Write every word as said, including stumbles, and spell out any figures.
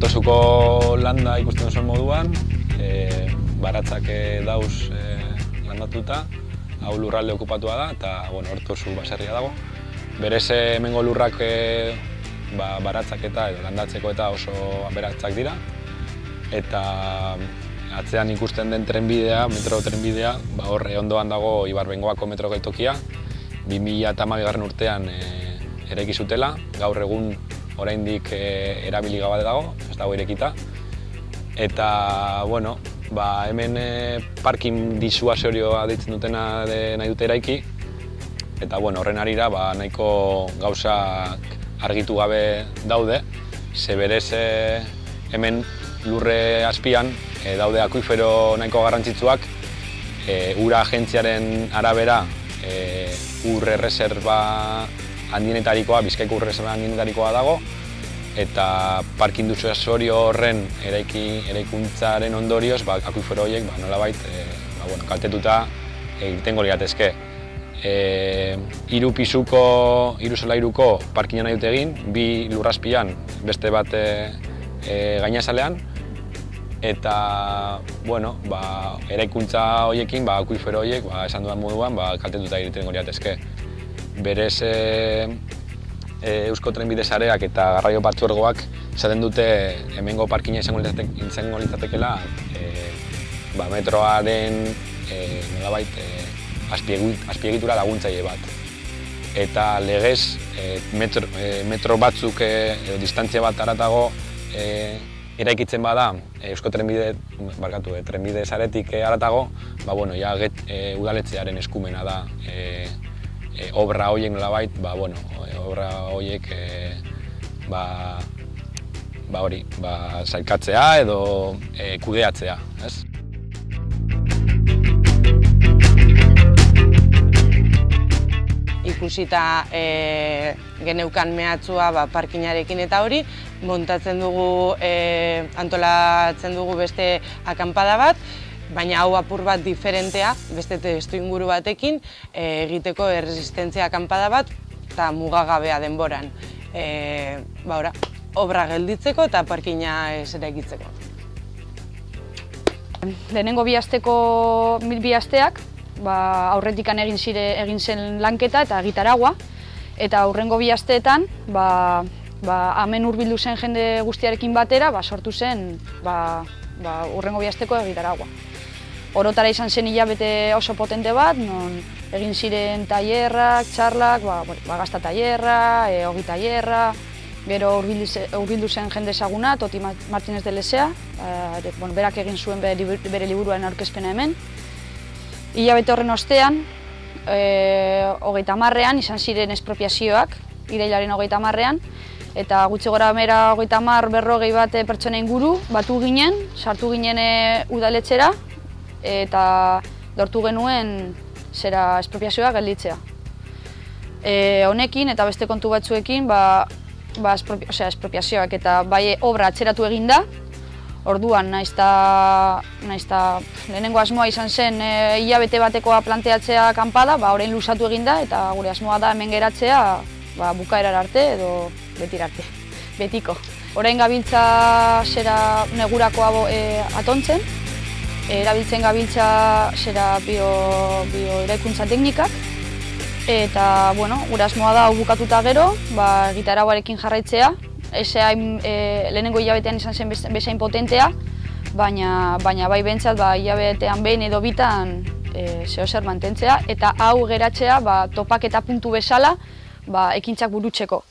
Tosuko landa ikusten duzuen moduan, e, baratzak dauz e, landatuta, hau lurralde okupatua da eta bueno, Ortosu baserria dago. Berez hemengo lurrak e, ba, baratzak eta edo landatzeko eta oso beratzak dira. Eta atzean ikusten den trenbidea, metro trenbidea, ba, horre ondoan dago Ibarbengoako metro geltokia, bi mila hamabigarren urtean e, eraiki zutela, gaur egun oraindik e, erabili gabe dago, ez dago irekita. Eta, bueno, ba, hemen e, parking disuasorioa deitzen dutena de, nahi dute eraiki. Eta, bueno, horren arira, ba, nahiko gauzak argitu gabe daude. Ze berez e, hemen lurre azpian e, daude akuifero nahiko garrantzitsuak. E, ura agentziaren arabera e, urre reserva handienetarikoa, Bizkaiko urreserba handienetarikoa dago, eta parking disuasorio horren eraiki, eraikuntzaren ondorioz, ba, akuifero horiek ba, nolabait e, ba, bueno, kaltetuta irtengo liratezke. E, hiru pisuko, hiru solairuko parkinga nahi dut egin, bi lurrazpian, beste bat e, e, gainazalean, eta bueno, ba, eraikuntza horiekin, ba, akuifero horiek, ba, esan dudan moduan, ba, kaltetuta irtengo liratezke. Berez e, e, Eusko Trenbide Sareak eta Garraio Partzuergoak esaten dute hemengo parkina izango litzatekeela e, ba, metroaren e, nolabait e, azpiegitura laguntzaile bat. Eta legez e, metro, e, metro batzuk e, e, distantzia bat haratago e, eraikitzen bada Eusko Trenbide, barkatu, e, Trenbide Saretik haratago, ba, bueno, ja, get, e, udaletzearen eskumena da e, E, obra horiek nolabait, ba, bueno, e, obra horiek e, ba, ba hori, ba, sailkatzea edo e, kudeatzea, ez? Ikusita e, geneukan mehatxua, ba, parkinarekin eta hori, montatzen dugu, e, antolatzen dugu beste akanpada bat, baina hau apur bat diferentea, beste testu inguru batekin, e, egiteko erresistentzia akanpada bat eta mugagabea denboran. E, ba, ora, obra gelditzeko eta parkina ez eraikitzeko. Lehenengo bi asteko bi asteak, ba, aurretikan egin zire egin zen lanketa eta egitaragua, eta aurrengo bi asteetan, ba, ba, hemen hurbildu zen jende guztiarekin batera, ba, sortu zen, ba, ba, aurrengo bi asteko egitaragua. Orotara izan zen hilabete oso potente bat, non egin ziren tailerrak, txarlak, ba, ba, gazta tailerra, e, ogi tailerra, gero hurbildu zen jende ezaguna, Toti Martínez de Lesea, e, bueno, berak egin zuen bere, bere liburuaren aurkezpena hemen. Hilabete horren ostean, e, hogeita hamarrean izan ziren espropiazioak, irailaren hogeita hamarrean, eta gutxi gora bera hogeita hamar berrogei bat pertsona inguru, batu ginen, sartu ginen e, udaletxera, eta dortu genuen zera espropiazioa gelditzea. E, honekin eta beste kontu batzuekin, ba, ba espropi, osea, espropiazioak eta bai obra atzeratu egin da. Orduan nahiz ta lehenengo asmoa izan zen e, hilabete batekoa planteatzea kanpada, ba orain luzatu egin da eta gure asmoa da hemen geratzea, ba, bukaerar arte edo betir arte. Betiko. Orain gabiltza zera negurakoa e, atontzen. Erabiltzen gabiltza zera bio, bio eraikuntza teknikak, eta, bueno, gure asmoa da hau bukatuta gero, ba, egitarauarekin jarraitzea, ezeain, e, lehenengo hilabetean izan zen bezain potentea, baina, baina bai bentsat, ba, hilabetean behin edo bitan e, zeo zer mantentzea, eta hau geratzea, ba, topaketa puntu bezala, ba, ekintzak burutzeko.